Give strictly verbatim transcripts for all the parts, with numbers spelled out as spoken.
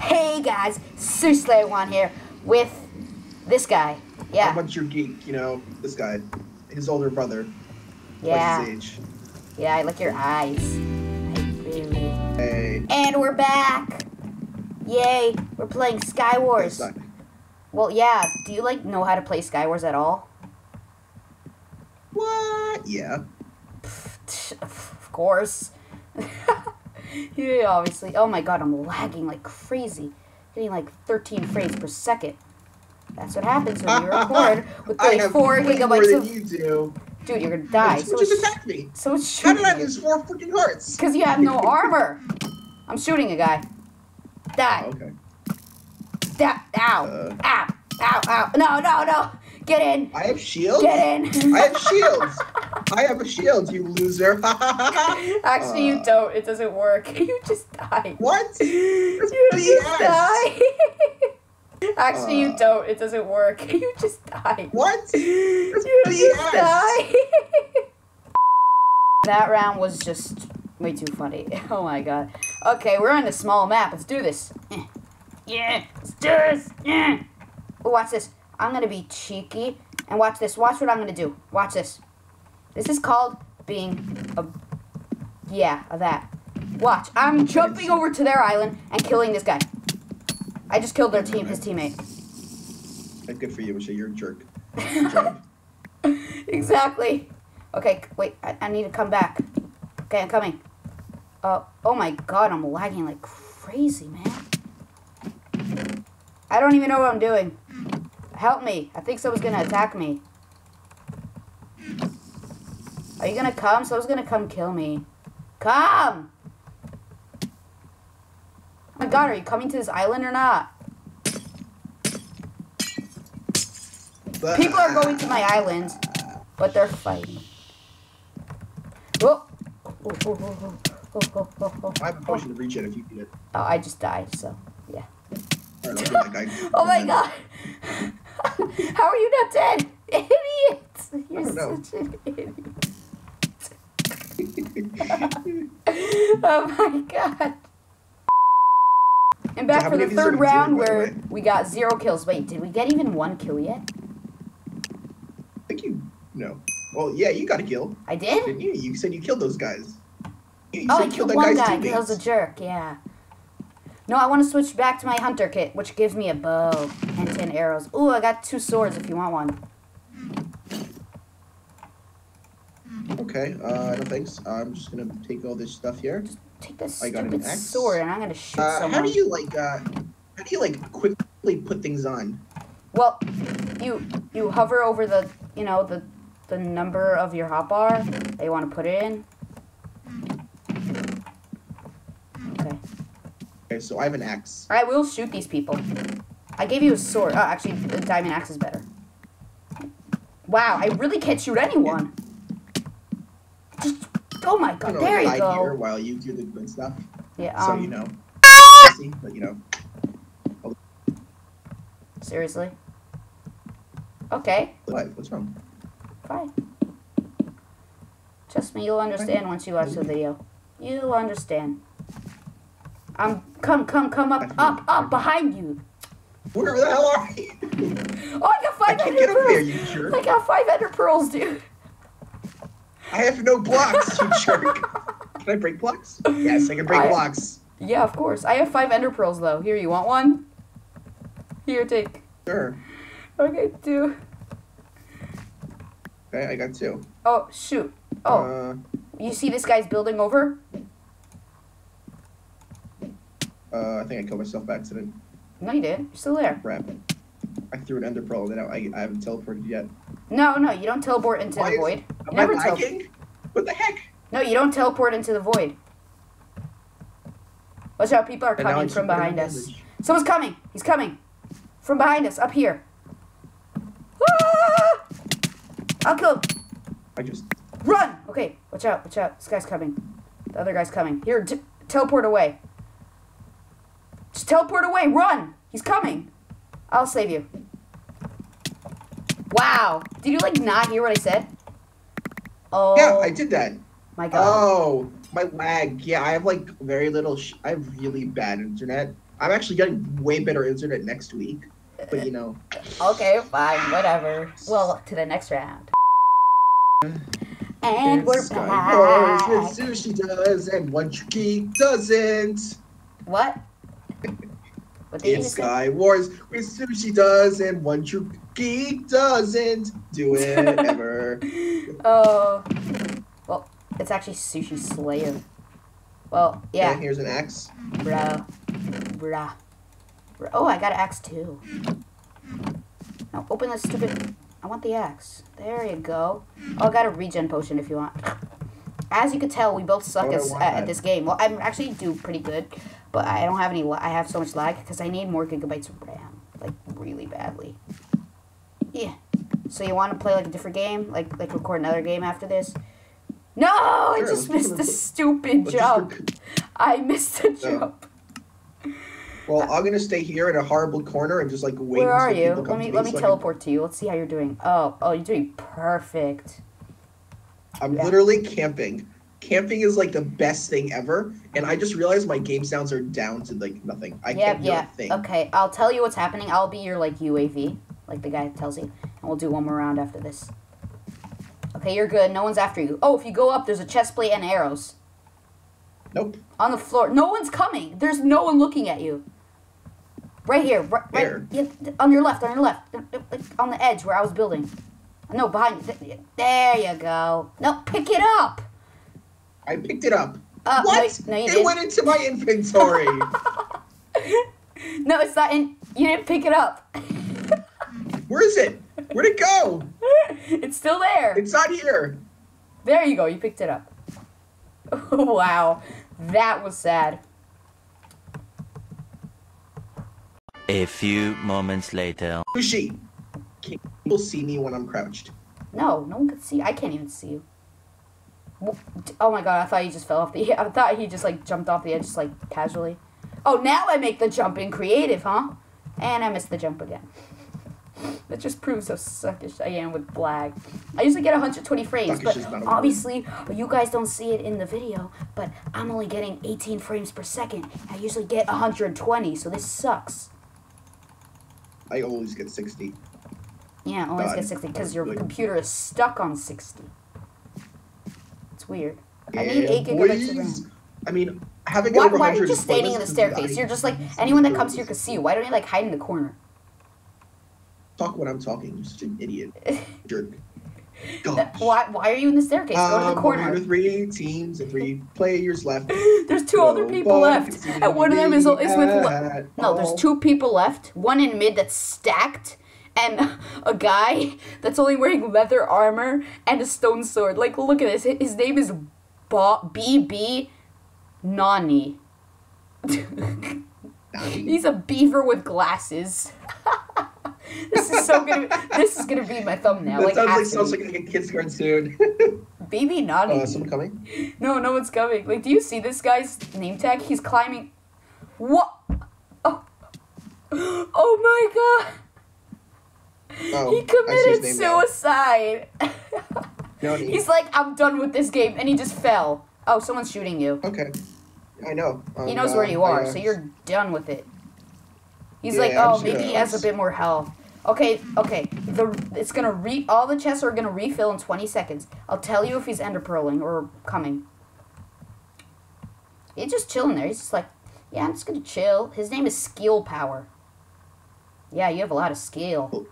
Hey guys, Sushi Slayer one here with this guy. Yeah. OneTrueGeek, you know, this guy. His older brother. Yeah. Like his age. Yeah, I like your eyes. I really. Hey. And we're back! Yay! We're playing Sky Wars. Well, yeah. Do you like know how to play Sky Wars at all? What? Yeah. Of course. Yeah, obviously. Oh my god, I'm lagging like crazy. Getting like thirteen frames per second. That's what happens when you record with like four gigabytes of. You do. Dude, you're gonna die. So just attacked me. So it's shooting. How did I lose four freaking hearts? Because you have no armor. I'm shooting a guy. Die. Oh, okay. That. Ow. Uh, ow. Ow. Ow. No. No. No. Get in. I have shields. Get in. I have shields. I have a shield, you loser. Actually, uh, you don't. It doesn't work. You just die. What? That's you B S. Just die. Actually, uh, you don't. It doesn't work. You just die. What? That's you B S. Just die. That round was just way too funny. Oh my god. Okay, we're on a small map. Let's do this. Yeah, let's do this. Yeah. Oh, watch this. I'm gonna be cheeky and watch this. Watch what I'm gonna do. Watch this. This is called being a... Yeah, that. Watch. I'm jumping over to their island and killing this guy. I just killed their team, his teammate. Good for you, Misha. You're a jerk. Exactly. Okay, wait. I, I need to come back. Okay, I'm coming. Uh, oh my god, I'm lagging like crazy, man. I don't even know what I'm doing. Help me. I think someone's gonna attack me. Are you gonna come? Someone's gonna come kill me. Come! Oh my god, are you coming to this island or not? But people are going to my island, but they're fighting. Whoa! Oh, oh, oh, oh, oh, oh, oh. I have a potion to reach it if you need it. Oh, I just died, so, yeah. All right, I'll get my guy. Oh my god! How are you not dead? Idiot! You're such an idiot. Oh my god. And back for the third round where we got zero kills. Wait, did we get even one kill yet? I think you... No. Well, yeah, you got a kill. I did? Didn't you? You said you killed those guys. You, you oh, said I killed that one guy because I was a jerk, yeah. No, I want to switch back to my hunter kit, which gives me a bow and ten arrows. Ooh, I got two swords if you want one. Okay, uh, no thanks. Uh, I'm just gonna take all this stuff here. Just take this I stupid got an axe. sword and I'm gonna shoot uh, someone. How do you, like, uh, how do you, like, quickly put things on? Well, you, you hover over the, you know, the, the number of your hotbar that you want to put it in. Okay. Okay, so I have an axe. Alright, we'll shoot these people. I gave you a sword. Oh, actually, the diamond axe is better. Wow, I really can't shoot anyone. Yeah. Just, oh my god, there you go. Here while you do the good stuff. Yeah, um, so, you know. But, you know. Seriously? Okay. What? What's wrong? Fine. Trust me, you'll understand Fine. once you watch the video. You'll understand. I'm, come, come, come up, up, up, behind you. Where the hell are you? Oh, I got five hundred pearls. There, you jerk. I got five hundred pearls, dude. I have no blocks, you jerk. Can I break blocks? Yes, I can break I, blocks. Yeah, of course. I have five ender pearls, though. Here, you want one? Here, take. Sure. Okay, two. Okay, I got two. Oh, shoot. Oh. Uh, you see this guy's building over? Uh, I think I killed myself by accident. No, you didn't. You're still there. Crap. I threw an ender pearl, and I, I haven't teleported yet. No, no, you don't teleport into Why the void. You never teleport. What the heck? No, you don't teleport into the void. Watch out, people are coming from behind us. Someone's coming. He's coming. From behind us, up here. Ah! I'll kill him. I just... Run! Okay, watch out, watch out. This guy's coming. The other guy's coming. Here, t teleport away. Just teleport away. Run! He's coming. I'll save you. Wow. Did you, like, not hear what I said? Oh. Yeah, I did that. My God. Oh, my lag. Yeah, I have like very little. Sh I have really bad internet. I'm actually getting way better internet next week. But you know. Okay, fine, whatever. Well, to the next round. And we're Sky back. Wars, and Sushi does, and OneTrueGeek doesn't. What? What did you say? Sky Wars, where Sushi does, and OneTrueGeek doesn't do it ever. Oh. Well, it's actually Sushi Slayer. Well, yeah. And here's an axe. Bruh. Bruh. Bruh. Oh, I got an axe too. Now open that stupid. I want the axe. There you go. Oh, I got a regen potion if you want. As you can tell, we both suck as, at, at this game. Well, I actually do pretty good, but I don't have any. I have so much lag because I need more gigabytes of RAM, like really badly. Yeah. So you want to play like a different game, like like record another game after this? No, I sure, just missed the stupid jump. I missed the no. jump. Well, I'm gonna stay here in a horrible corner and just like wait. Where are you? Let me let me teleport to you. Let's see how you're doing. Oh, oh, you're doing perfect. I'm literally camping. Camping is like the best thing ever, and I just realized my game sounds are down to like nothing. I can't do a thing. Okay, I'll tell you what's happening. I'll be your like U A V, like the guy tells you, and we'll do one more round after this. Okay, you're good. No one's after you. Oh, if you go up, there's a chest plate and arrows. Nope. On the floor. No one's coming. There's no one looking at you. Right here, right, right yeah, on your left, on your left, on the edge where I was building. No, behind you. There you go. No, pick it up. I picked it up. Uh, what? No, no, you it didn't. Went into my inventory. No, it's not in. You didn't pick it up. Where is it? Where'd it go? It's still there. It's not here. There you go. You picked it up. Wow, that was sad. A few moments later. Sushi, can people see me when I'm crouched? No, no one can see. I can't even see you. Oh my God, I thought you just fell off the. I thought he just like jumped off the edge, just like casually. Oh, now I make the jump in creative, huh? And I missed the jump again. That just proves how suckish I am with lag. I usually get one hundred twenty frames, but obviously you guys don't see it in the video, but I'm only getting eighteen frames per second. I usually get one hundred twenty, so this sucks. I always get sixty. Yeah, I always God. get sixty because your really computer is stuck on sixty. It's weird. Yeah, I need eight gigabytes of RAM. I mean, having why, over why are you just standing in the staircase? Nice. You're just like, anyone that comes here can see you. Why don't you like hide in the corner? Talk when I'm talking. You're such an idiot. Jerk. Gosh. Why, why are you in the staircase? Um, Go to the corner. There are three teams and three players left. There's two no other people left. And one of them is, is with... No, there's two people left. One in mid that's stacked. And a guy that's only wearing leather armor and a stone sword. Like, look at this. His name is B B Nani. He's a beaver with glasses. This is so gonna. This is gonna be my thumbnail. That like, sounds like sounds like a kids cartoon. B B Nani. Uh, someone coming? No, no one's coming. Like, do you see this guy's name tag? He's climbing. What? Oh. Oh my God. Oh, he committed suicide. He's like, I'm done with this game, and he just fell. Oh, someone's shooting you. Okay. I know. Um, he knows uh, where you are, so you're done with it. He's yeah, like, oh, maybe he has a bit more health. Okay, okay. The it's gonna re all the chests are gonna refill in twenty seconds. I'll tell you if he's enderpearling or coming. He's just chilling there. He's just like, yeah, I'm just gonna chill. His name is Skill Power. Yeah, you have a lot of skill.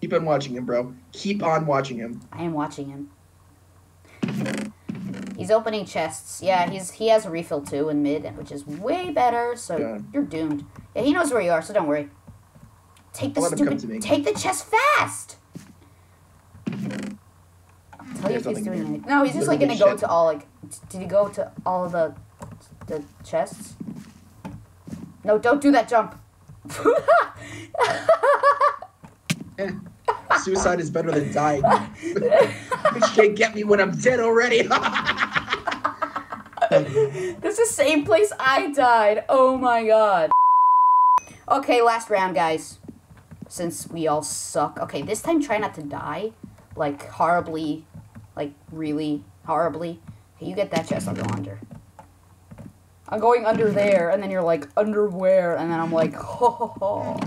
Keep on watching him, bro. Keep on watching him. I am watching him. He's opening chests. Yeah, he's he has a refill too in mid, which is way better. So yeah. You're doomed. Yeah, he knows where you are, so don't worry. Take the stupid. Take the chest fast. I'll tell you if he's doing anything. No, he's just like gonna go to all like. Did he go to all the, the chests? No, don't do that jump. Eh, suicide is better than dying. Which can't get me when I'm dead already. This is the same place I died. Oh my God. Okay, last round, guys. Since we all suck. Okay, this time try not to die. Like, horribly. Like, really horribly. Hey, you get that chest, I'll go under. I'm going under there, and then you're like, under where? And then I'm like, ho ho ho.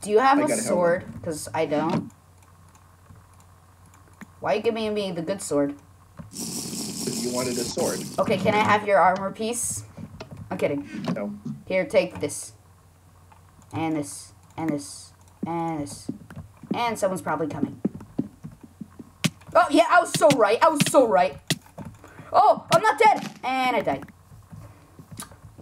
Do you have I a sword? Because I don't. Why are you giving me the good sword? You wanted a sword. Okay, can I have your armor piece? I'm kidding. No. Here, take this. And this. And this. And this. And someone's probably coming. Oh, yeah, I was so right. I was so right. Oh, I'm not dead. And I died.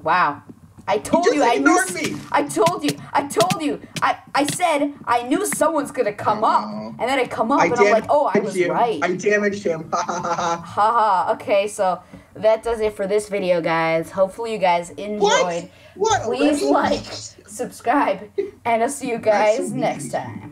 Wow. I told you, you I knew. Me. I told you. I told you. I, I said I knew someone's gonna come oh. up, and then I come up, I and I'm like, oh, I was him. right. I damaged him. Ha ha ha. Ha ha. Okay, so that does it for this video, guys. Hopefully you guys enjoyed. What? What? Please already? Like, subscribe, and I'll see you guys next time.